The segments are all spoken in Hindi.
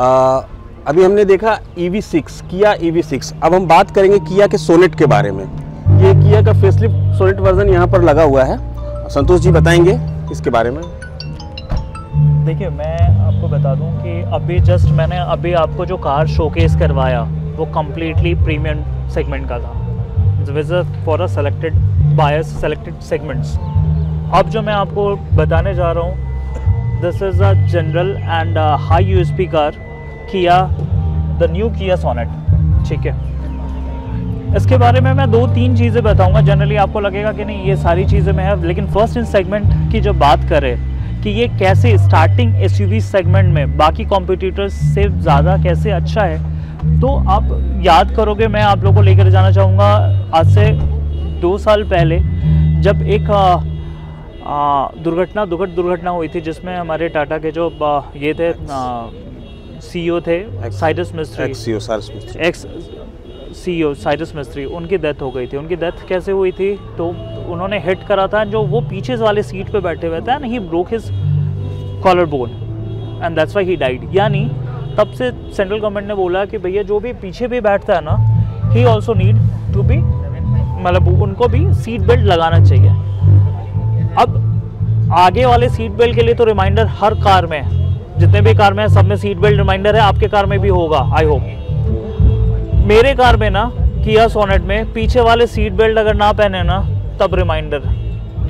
अभी हमने देखा EV6 किया EV6। अब हम बात करेंगे किया के सोनेट के बारे में। ये किया का फेसलिफ्ट सोनेट वर्जन यहाँ पर लगा हुआ है, संतोष जी बताएंगे इसके बारे में। देखिए मैं आपको बता दूं कि अभी जस्ट मैंने अभी आपको जो कार शोकेस करवाया वो कम्प्लीटली प्रीमियम सेगमेंट का था was for a selected buyers selected segments. अब जो मैं आपको बताने जा रहा हूँ this is a general and high USP car Kia the new Kia Sonet. ठीक है, इसके बारे में मैं 2-3 चीज़ें बताऊंगा। जनरली आपको लगेगा कि नहीं ये सारी चीज़ें मैं है, लेकिन फर्स्ट इन सेगमेंट की जो बात करें कि ये कैसे स्टार्टिंग एसयूवी सेगमेंट में बाकी कॉम्पिटिटर्स से ज़्यादा कैसे अच्छा है, तो आप याद करोगे, मैं आप लोगों को लेकर जाना चाहूँगा आज से 2 साल पहले जब एक दुर्घटना हुई थी जिसमें हमारे टाटा के जो ये थे सीईओ थे साइरस मिस्त्री, एक्स सीईओ साइरस मिस्त्री, उनकी डेथ हो गई थी। उनकी डेथ कैसे हुई थी तो उन्होंने हिट करा था जो वो पीछे वाले सीट पे बैठे हुए थे and he broke his collar bone and that's why he died. यानी तब से सेंट्रल गवर्नमेंट ने बोला कि भैया जो भी पीछे भी बैठता है ना he also need to be, मतलब उनको भी सीट बेल्ट लगाना चाहिए। अब आगे वाले सीट बेल्ट के लिए तो रिमाइंडर हर कार में, जितने भी कार में है सब में सीट बेल्ट रिमाइंडर है, आपके कार में भी होगा आई होप। मेरे कार में ना किया सोनेट में पीछे वाले सीट बेल्ट अगर ना पहने ना तब रिमाइंडर।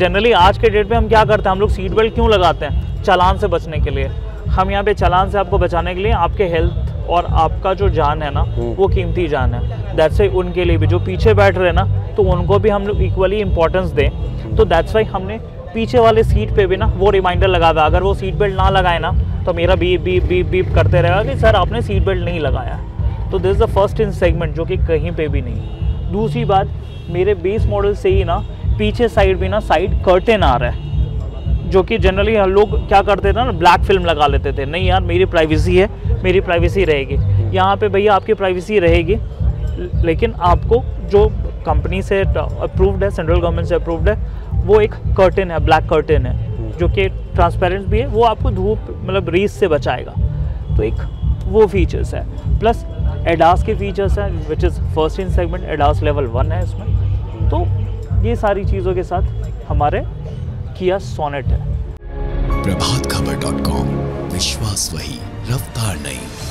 जनरली आज के डेट में हम क्या करते हैं, हम लोग सीट बेल्ट क्यों लगाते हैं, चालान से बचने के लिए। हम यहाँ पे चालान से आपको बचाने के लिए, आपके हेल्थ और आपका जो जान है ना वो कीमती जान है, दैट्स वाई उनके लिए भी जो पीछे बैठ रहे ना तो उनको भी हम लोग इक्वली इम्पोर्टेंस दें। तो दैट्स वाई हमने पीछे वाले सीट पे भी ना वो रिमाइंडर लगा हुआ। अगर वो सीट बेल्ट ना लगाए ना तो मेरा बीप बीप बीप बीप करते रहेगा कि सर आपने सीट बेल्ट नहीं लगाया। तो this is the first in segment जो कि कहीं पे भी नहीं। दूसरी बात, मेरे बेस मॉडल से ही ना पीछे साइड भी ना साइड कर्टेन आ रहा है, जो कि जनरली हम लोग क्या करते थे ना ब्लैक फिल्म लगा लेते थे। नहीं यार मेरी प्राइवेसी है, मेरी प्राइवेसी रहेगी। यहाँ पे भैया आपकी प्राइवेसी रहेगी लेकिन आपको जो कंपनी से अप्रूव्ड है, सेंट्रल गवर्नमेंट से अप्रूव्ड है, वो एक कर्टेन है, ब्लैक कर्टेन है जो कि ट्रांसपेरेंट भी है, वो आपको धूप मतलब रेज से बचाएगा। तो एक वो फीचर्स है, प्लस एडास के फीचर्स हैं which is first in segment. ADAS level 1 है इसमें। तो ये सारी चीज़ों के साथ हमारे किया सोनेट है। प्रभातखबर.com, विश्वास वही रफ्तार नहीं।